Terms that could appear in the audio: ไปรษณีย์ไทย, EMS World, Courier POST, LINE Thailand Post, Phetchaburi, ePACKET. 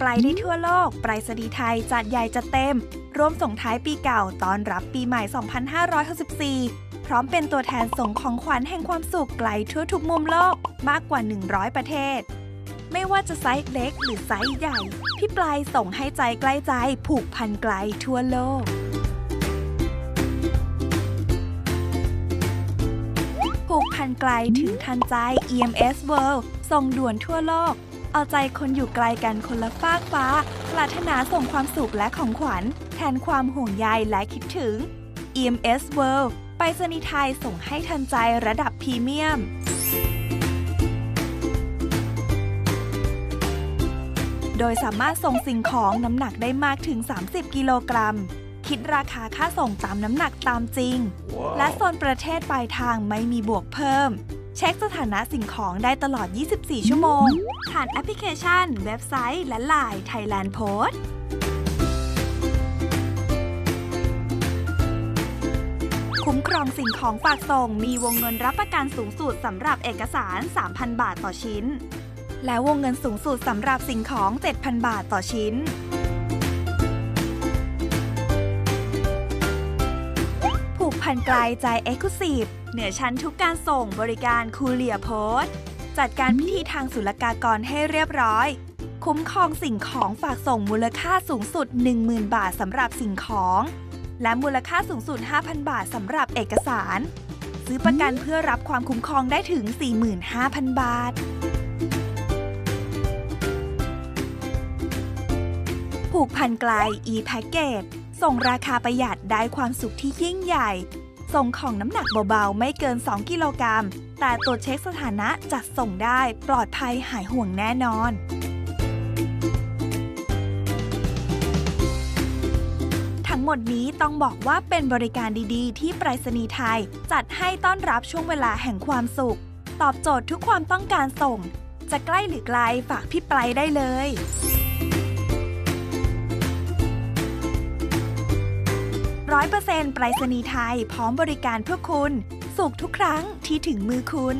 ปลายได้ทั่วโลกไปรษณีย์ไทยจัดใหญ่จัดเต็มร่วมส่งท้ายปีเก่าต้อนรับปีใหม่2564พร้อมเป็นตัวแทนส่งของขวัญแห่งความสุขไกลทั่วทุกมุมโลกมากกว่า100ประเทศไม่ว่าจะไซส์เล็กหรือไซส์ใหญ่พี่ปลายส่งให้ใจใกล้ใจผูกพันไกลทั่วโลกผูกพันไกลถึงทันใจ EMS World ส่งด่วนทั่วโลกเอาใจคนอยู่ไกลกันคนละฟากฟ้าปรารถนาส่งความสุขและของขวัญแทนความห่วงใยและคิดถึง EMS World ไปรษณีย์ไทยส่งให้ทันใจระดับพรีเมียมโดยสามารถส่งสิ่งของน้ำหนักได้มากถึง30กิโลกรัมคิดราคาค่าส่งตามน้ำหนักตามจริง wow. และโซนประเทศปลายทางไม่มีบวกเพิ่มเช็คสถานะสิ่งของได้ตลอด24ชั่วโมงผ่านแอปพลิเคชันเว็บไซต์และ LINE Thailand Postคุ้มครองสิ่งของฝากส่งมีวงเงินรับประกันสูงสุดสำหรับเอกสาร 3,000 บาทต่อชิ้นและวงเงินสูงสุดสำหรับสิ่งของ 7,000 บาทต่อชิ้นผูกพันไกลใจ Exclusive เหนือชั้นทุกการส่งบริการ Courier Post จัดการพิธีทางศุลกากรให้เรียบร้อยคุ้มครองสิ่งของฝากส่งมูลค่าสูงสุด 10,000 บาทสำหรับสิ่งของและมูลค่าสูงสุด 5,000 บาทสำหรับเอกสารซื้อประกันเพื่อรับความคุ้มครองได้ถึง 45,000 บาทผูกพันไกล ePackage ส่งราคาประหยัดได้ความสุขที่ยิ่งใหญ่ส่งของน้ำหนักเบาๆไม่เกิน2กิโลกรัมแต่ตรวจเช็คสถานะจัดส่งได้ปลอดภัยหายห่วงแน่นอนทั้งหมดนี้ต้องบอกว่าเป็นบริการดีๆที่ไปรษณีย์ไทยจัดให้ต้อนรับช่วงเวลาแห่งความสุขตอบโจทย์ทุกความต้องการส่งจะใกล้หรือไกลฝากพี่ไปรได้เลย100% ไปรษณีย์ไทยพร้อมบริการเพื่อคุณสุขทุกครั้งที่ถึงมือคุณ